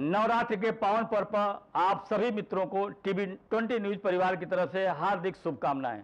नवरात्र के पावन पर्व पर आप सभी मित्रों को टीवी 20 न्यूज़ परिवार की तरफ से हार्दिक शुभकामनाएं।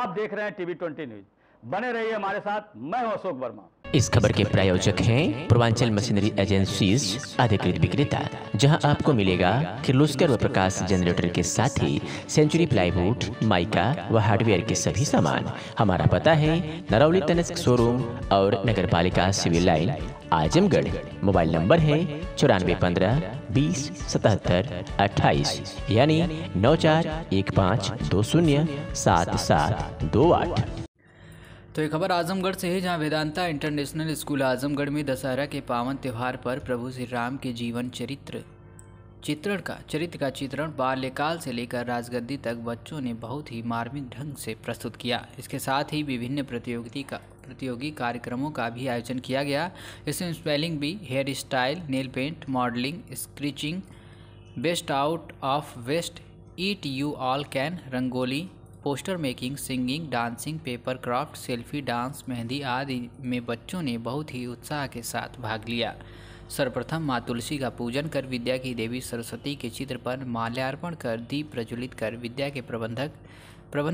आप देख रहे हैं टीवी 20 न्यूज़, बने रहिए हमारे साथ। मैं हूं अशोक वर्मा। इस खबर के प्रायोजक हैं पूर्वांचल मशीनरी एजेंसीज, अधिकृत विक्रेता, जहां आपको मिलेगा किर्लोस्कर व प्रकाश जनरेटर के साथ ही सेंचुरी प्लाईवुड, माइका व हार्डवेयर के सभी सामान। हमारा पता है नरौली तनस्क शोरूम और नगरपालिका civil line, Azamgarh. Mobile number है 9415 20 77 28 यानी 9415207728। तो ये खबर आजमगढ़ से है, जहां वेदांता इंटरनेशनल स्कूल आजमगढ़ में दशहरा के पावन त्यौहार पर प्रभु श्री राम के जीवन चरित्र का चित्रण बाल्यकाल से लेकर राजगद्दी तक बच्चों ने बहुत ही मार्मिक ढंग से प्रस्तुत किया। इसके साथ ही विभिन्न प्रतियोगी कार्यक्रमों का भी आयोजन किया गया। इसमें spelling bee, hair style, nail paint, modelling, screeching, best out of waste, eat you all can, rangoli, poster making, singing, dancing, paper craft, selfie dance, mehndi आदि में बच्चों ने बहुत ही उत्साह के साथ भाग लिया। सर्वप्रथम माँ तुलसी का पूजन कर विद्या की देवी सरस्वती के चित्र पर माल्यार्पण कर दीप प्रज्वलित कर विद्या के प्रबंध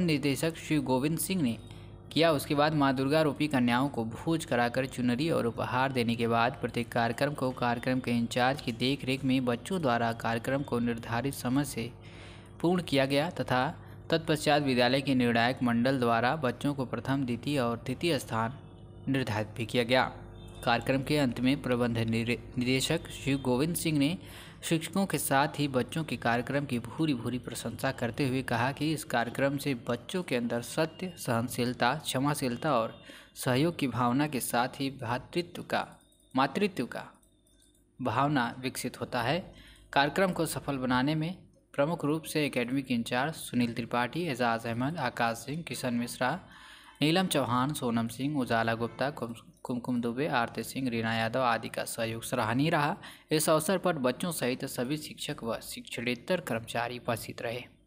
निदेशक शिव गोविंद सिंह ने किया। उसके बाद माँ दुर्गा रूपी कन्याओं को भोज कराकर चुनरी और उपहार देने के बाद प्रत्येक कार्यक्रम को कार्यक्रम के इंचार्ज की देखरेख में बच्चों द्वारा कार्यक्रम को निर्धारित समय से पूर्ण किया गया तथा तत्पश्चात विद्यालय के निर्णायक मंडल द्वारा बच्चों को प्रथम, द्वितीय और तृतीय स्थान निर्धारित भी किया गया। कार्यक्रम के अंत में प्रबंध निदेशक शिव गोविंद सिंह ने शिक्षकों के साथ ही बच्चों के कार्यक्रम की भूरी प्रशंसा करते हुए कहा कि इस कार्यक्रम से बच्चों के अंदर सत्य, सहनशीलता, क्षमाशीलता और सहयोग की भावना के साथ ही मातृत्व का भावना विकसित होता है। कार्यक्रम को सफल बनाने में प्रमुख रूप से एकेडमी के इंचार्ज सुनील त्रिपाठी, एजाज अहमद, आकाश सिंह, किशन मिश्रा, नीलम चौहान, सोनम सिंह, उजाला गुप्ता, कुमकुम दुबे, आरती सिंह, रीना यादव आदि का सहयोग सराहनीय रहा। इस अवसर पर बच्चों सहित सभी शिक्षक व शिक्षकेतर कर्मचारी उपस्थित रहे।